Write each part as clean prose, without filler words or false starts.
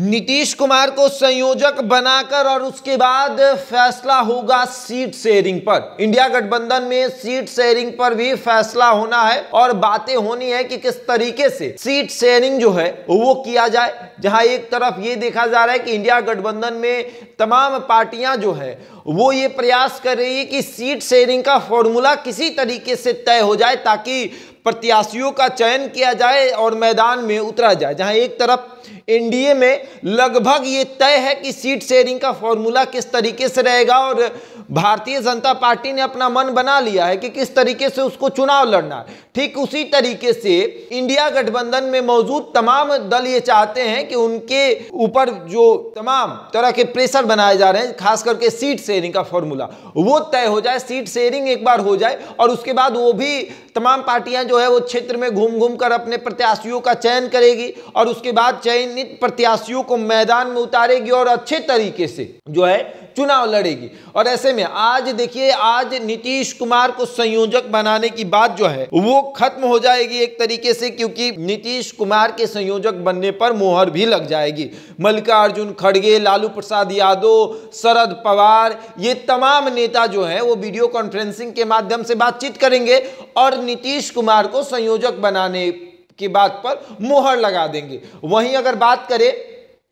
नीतीश कुमार को संयोजक बनाकर और उसके बाद फैसला होगा सीट शेयरिंग पर। इंडिया गठबंधन में सीट शेयरिंग पर भी फैसला होना है और बातें होनी है कि किस तरीके से सीट शेयरिंग जो है वो किया जाए। जहां एक तरफ ये देखा जा रहा है कि इंडिया गठबंधन में तमाम पार्टियां जो है वो ये प्रयास कर रही है कि सीट शेयरिंग का फॉर्मूला किसी तरीके से तय हो जाए ताकि प्रत्याशियों का चयन किया जाए और मैदान में उतरा जाए। जहां एक तरफ NDA में लगभग ये तय है कि सीट शेयरिंग का फॉर्मूला किस तरीके से रहेगा और भारतीय जनता पार्टी ने अपना मन बना लिया है कि किस तरीके से उसको चुनाव लड़ना है। ठीक उसी तरीके से इंडिया गठबंधन में मौजूद तमाम दल ये चाहते हैं कि उनके ऊपर जो तमाम तरह के प्रेशर बनाए जा रहे हैं, खास करके सीट शेयरिंग का फॉर्मूला वो तय हो जाए, सीट शेयरिंग एक बार हो जाए और उसके बाद वो भी तमाम पार्टियां जो है वो क्षेत्र में घूम घूम कर अपने प्रत्याशियों का चयन करेगी और उसके बाद चयनित प्रत्याशियों को मैदान में उतारेगी और अच्छे तरीके से जो है चुनाव लड़ेगी। और ऐसे में आज देखिए, आज नीतीश कुमार को संयोजक बनाने की बात जो है वो खत्म हो जाएगी एक तरीके से, क्योंकि नीतीश कुमार के संयोजक बनने पर मोहर भी लग जाएगी। मल्लिकार्जुन खड़गे, लालू प्रसाद यादव, शरद पवार, ये तमाम नेता जो है वो वीडियो कॉन्फ्रेंसिंग के माध्यम से बातचीत करेंगे और नीतीश कुमार को संयोजक बनाने की बात पर मोहर लगा देंगे। वहीं अगर बात करें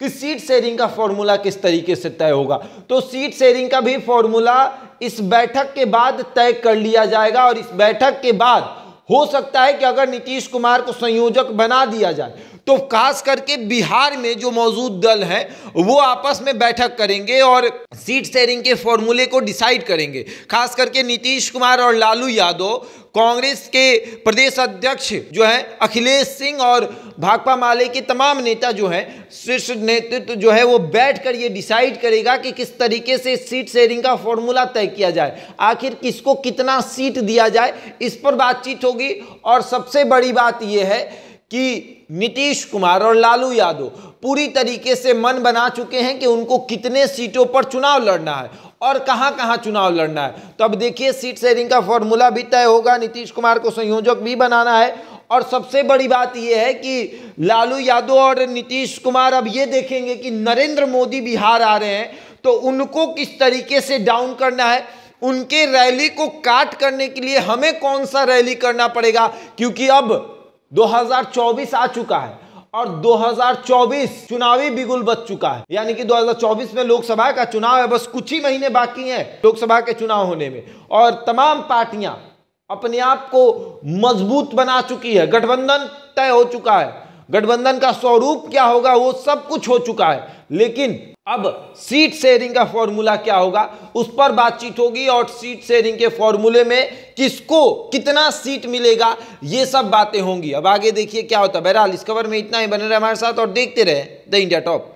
कि सीट शेयरिंग का फॉर्मूला किस तरीके से तय होगा, तो सीट शेयरिंग का भी फॉर्मूला इस बैठक के बाद तय कर लिया जाएगा और इस बैठक के बाद हो सकता है कि अगर नीतीश कुमार को संयोजक बना दिया जाए तो खास करके बिहार में जो मौजूद दल हैं वो आपस में बैठक करेंगे और सीट शेयरिंग के फॉर्मूले को डिसाइड करेंगे। खास करके नीतीश कुमार और लालू यादव, कांग्रेस के प्रदेश अध्यक्ष जो है अखिलेश सिंह और भाकपा माले के तमाम नेता जो हैं, शीर्ष नेतृत्व जो है वो बैठकर ये डिसाइड करेगा कि किस तरीके से सीट शेयरिंग का फॉर्मूला तय किया जाए, आखिर किसको कितना सीट दिया जाए, इस पर बातचीत होगी। और सबसे बड़ी बात ये है कि नीतीश कुमार और लालू यादव पूरी तरीके से मन बना चुके हैं कि उनको कितने सीटों पर चुनाव लड़ना है और कहां कहां चुनाव लड़ना है। तो अब देखिए, सीट शेयरिंग का फॉर्मूला भी तय होगा, नीतीश कुमार को संयोजक भी बनाना है और सबसे बड़ी बात यह है कि लालू यादव और नीतीश कुमार अब ये देखेंगे कि नरेंद्र मोदी बिहार आ रहे हैं तो उनको किस तरीके से डाउन करना है, उनके रैली को काट करने के लिए हमें कौन सा रैली करना पड़ेगा, क्योंकि अब 2024 आ चुका है और 2024 चुनावी बिगुल बच चुका है, यानी कि 2024 में लोकसभा का चुनाव है, बस कुछ ही महीने बाकी हैं लोकसभा के चुनाव होने में। और तमाम पार्टियां अपने आप को मजबूत बना चुकी है, गठबंधन तय हो चुका है, गठबंधन का स्वरूप क्या होगा वो सब कुछ हो चुका है, लेकिन अब सीट शेयरिंग का फॉर्मूला क्या होगा उस पर बातचीत होगी और सीट शेयरिंग के फॉर्मूले में किसको कितना सीट मिलेगा ये सब बातें होंगी। अब आगे देखिए क्या होता है। बहरहाल इस खबर में इतना ही, बने रहे हमारे साथ और देखते रहे द इंडिया टॉप।